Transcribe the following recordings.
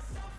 Myself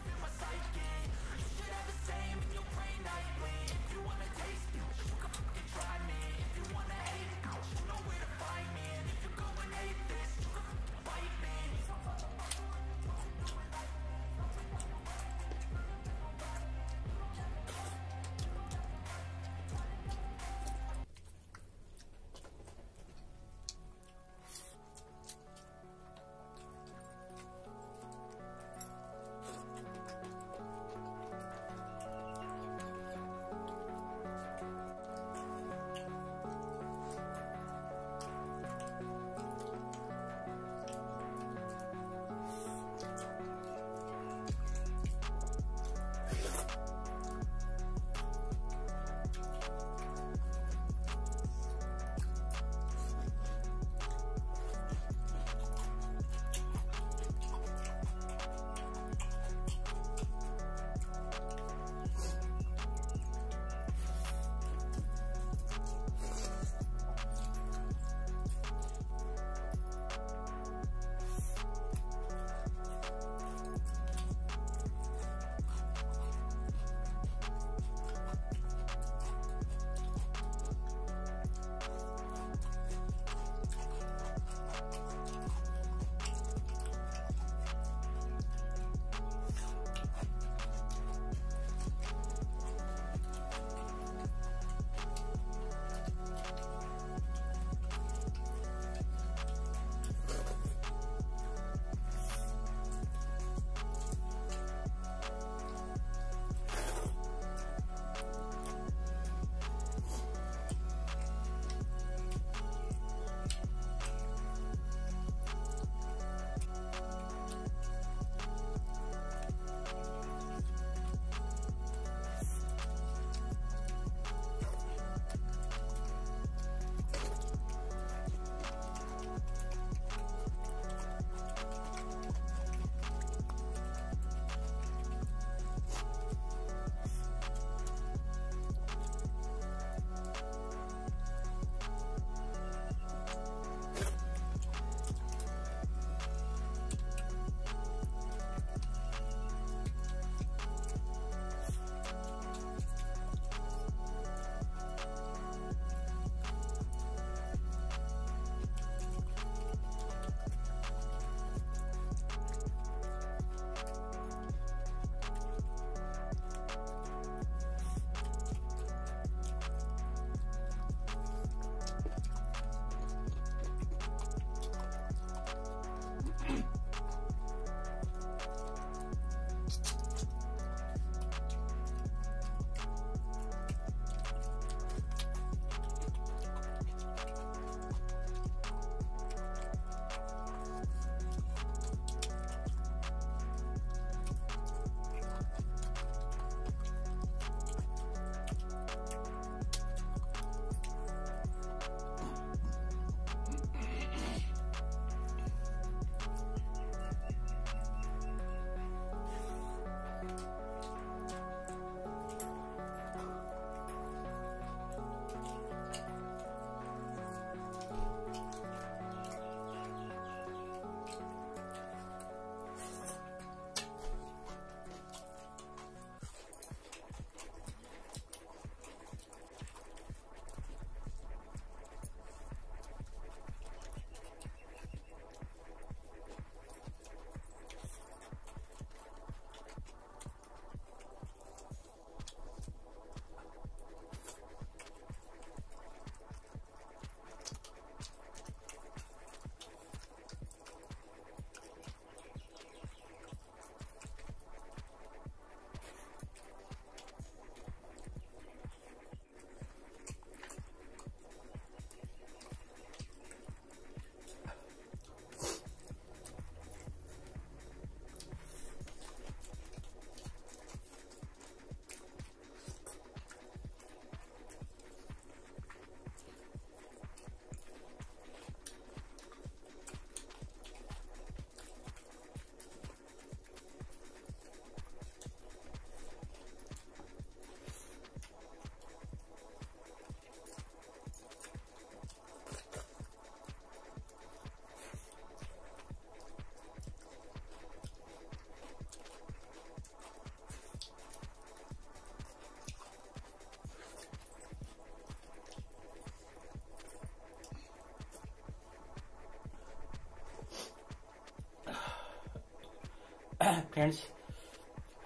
friends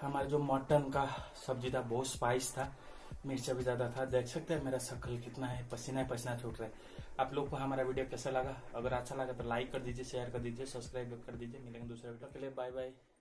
हमारा जो mutton का सब्जी था बहुत स्पाइस था, मिर्चा भी ज्यादा था। देख सकते हैं मेरा शक्ल कितना है, पसीना ही पसीना छूट रहा है। आप लोग को हमारा वीडियो कैसा लगा? अगर अच्छा लगा तो लाइक कर दीजिए, शेयर कर दीजिए, सब्सक्राइब कर दीजिए। मिलेंगे दूसरे वीडियो के लिए। Bye bye.